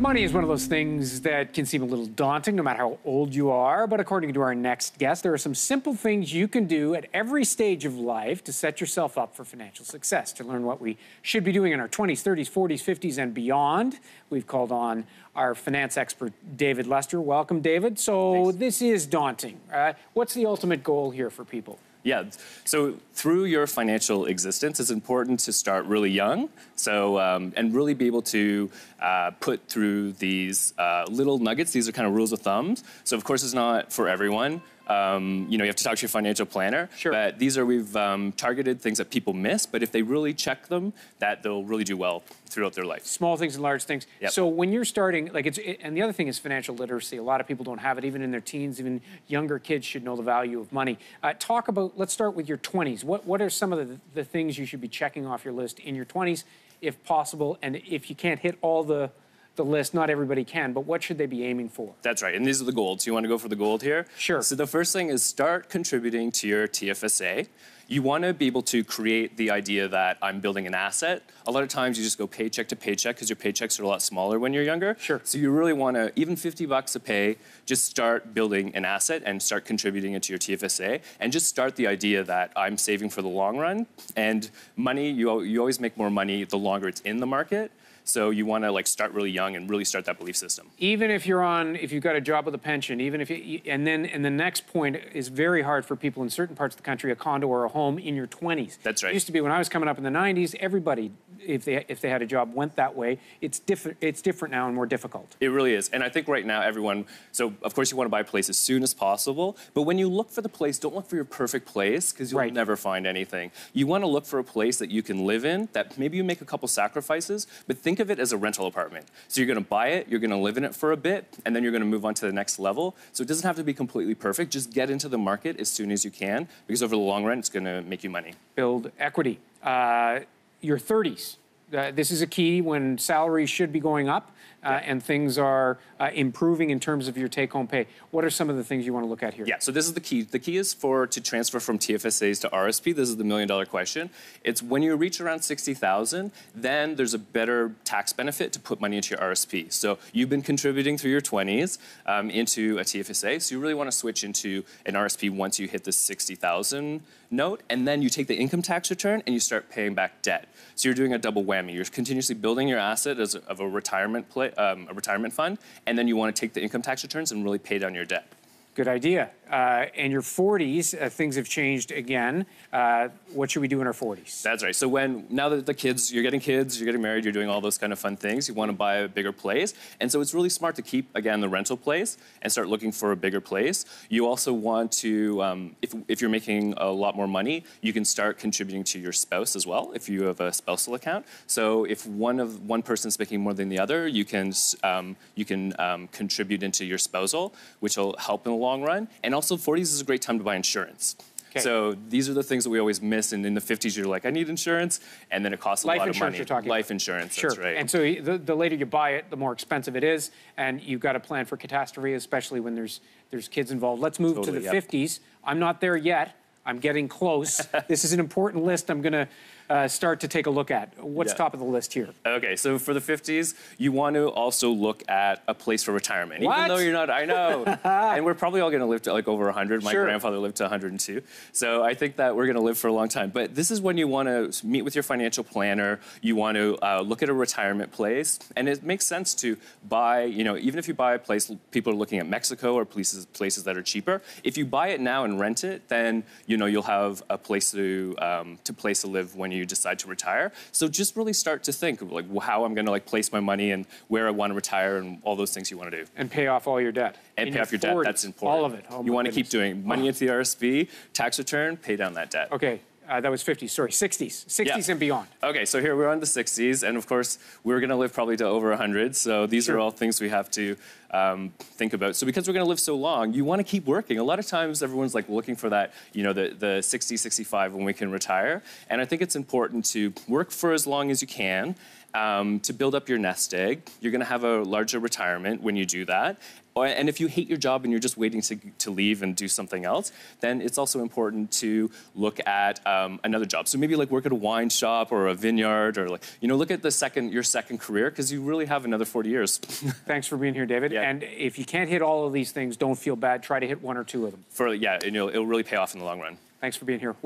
Money is one of those things that can seem a little daunting no matter how old you are, but according to our next guest, there are some simple things you can do at every stage of life to set yourself up for financial success. To learn what we should be doing in our 20s, 30s, 40s, 50s, and beyond, we've called on our finance expert, David Lester. Welcome, David. So thanks. This is daunting. What's the ultimate goal here for people? Yeah, so through your financial existence, it's important to start really young, so and really be able to put through these little nuggets. These are kind of rules of thumbs. So of course, it's not for everyone. You know, you have to talk to your financial planner. Sure. But these are, we've targeted things that people miss, but if they really check them, that they'll really do well throughout their life. Small things and large things. Yep. So when you're starting, like and the other thing is financial literacy. A lot of people don't have it, even in their teens, even younger kids should know the value of money. Talk about, let's start with your 20s. What are some of the things you should be checking off your list in your 20s, if possible, and if you can't hit all the list, not everybody can, but what should they be aiming for? That's right, and these are the gold, so you want to go for the gold here? Sure. So the first thing is start contributing to your TFSA. You want to be able to create the idea that I'm building an asset. A lot of times you just go paycheck to paycheck because your paychecks are a lot smaller when you're younger. Sure. So you really want to, even 50 bucks a pay, just start building an asset and start contributing into your TFSA and just start the idea that I'm saving for the long run. And money, you always make more money the longer it's in the market. So you want to like start really young and really start that belief system. Even if you're on, if you've got a job with a pension, even if you, and the next point is very hard for people in certain parts of the country, a condo or a home in your 20s. That's right. It used to be when I was coming up in the 90s, everybody, if they had a job, went that way. It's different now and more difficult. It really is. And I think right now everyone, so of course you want to buy a place as soon as possible, but when you look for the place, don't look for your perfect place because you'll never find anything. You want to look for a place that you can live in, that maybe you make a couple sacrifices, but think of it as a rental apartment. So you're going to buy it, you're going to live in it for a bit, and then you're going to move on to the next level. So it doesn't have to be completely perfect. Just get into the market as soon as you can, because over the long run, it's going to make you money. Build equity. Your 30s. This is a key when salaries should be going up and things are improving in terms of your take-home pay. What are some of the things you want to look at here? Yeah, so this is the key. The key is to transfer from TFSAs to RRSP. This is the million-dollar question. It's when you reach around 60,000, then there's a better tax benefit to put money into your RRSP. So you've been contributing through your 20s into a TFSA, so you really want to switch into an RRSP once you hit the 60,000 note, and then you take the income tax return and you start paying back debt. So you're doing a double whammy. You're continuously building your asset as of a retirement fund, and then you want to take the income tax returns and really pay down your debt. Good idea. In your 40s, things have changed again. What should we do in our 40s? That's right. So now that the kids, you're getting kids, you're getting married, you're doing all those kind of fun things, you want to buy a bigger place. And so it's really smart to keep, again, the rental place and start looking for a bigger place. You also want to, if you're making a lot more money, you can start contributing to your spouse as well, if you have a spousal account. So if one person's making more than the other, you can contribute into your spousal, which will help in the long run. And also, 40s is a great time to buy insurance. Okay. So these are the things that we always miss, and in the 50s, you're like, I need insurance, and then it costs a lot of money. Life insurance you're talking about. Life insurance, that's right. And so the later you buy it, the more expensive it is, and you've got to plan for catastrophe, especially when there's kids involved. Let's move to the 50s. I'm not there yet. I'm getting close. This is an important list I'm going to start to take a look at. What's top of the list here? Okay, so for the 50s, you want to also look at a place for retirement. What? Even though you're not, I know. And we're probably all going to live to like over 100. My grandfather lived to 102. So I think that we're going to live for a long time. But this is when you want to meet with your financial planner. You want to look at a retirement place. And it makes sense to buy, you know, even if you buy a place, people are looking at Mexico or places that are cheaper. If you buy it now and rent it, then you know, you'll have a place to live when you decide to retire. So just really start to think of like how I'm going to like place my money and where I want to retire and all those things you want to do. And pay off all your debt. And pay off your debt. That's important. All of it. You want to keep doing money into the RRSP, tax return, pay down that debt. Okay. That was 50s, sorry, 60s. 60s and beyond. Okay, so here we're on the 60s, and of course, we're gonna live probably to over 100, so these are all things we have to think about. So because we're gonna live so long, you wanna keep working. A lot of times, everyone's like looking for that, you know, the 60, 65 when we can retire, and I think it's important to work for as long as you can, to build up your nest egg. You're gonna have a larger retirement when you do that. And if you hate your job and you're just waiting to leave and do something else, then it's also important to look at another job. So maybe like work at a wine shop or a vineyard, or like, you know, look at the your second career, because you really have another 40 years. Thanks for being here, David. Yeah. And if you can't hit all of these things, don't feel bad. Try to hit one or two of them. Yeah, and it'll really pay off in the long run. Thanks for being here.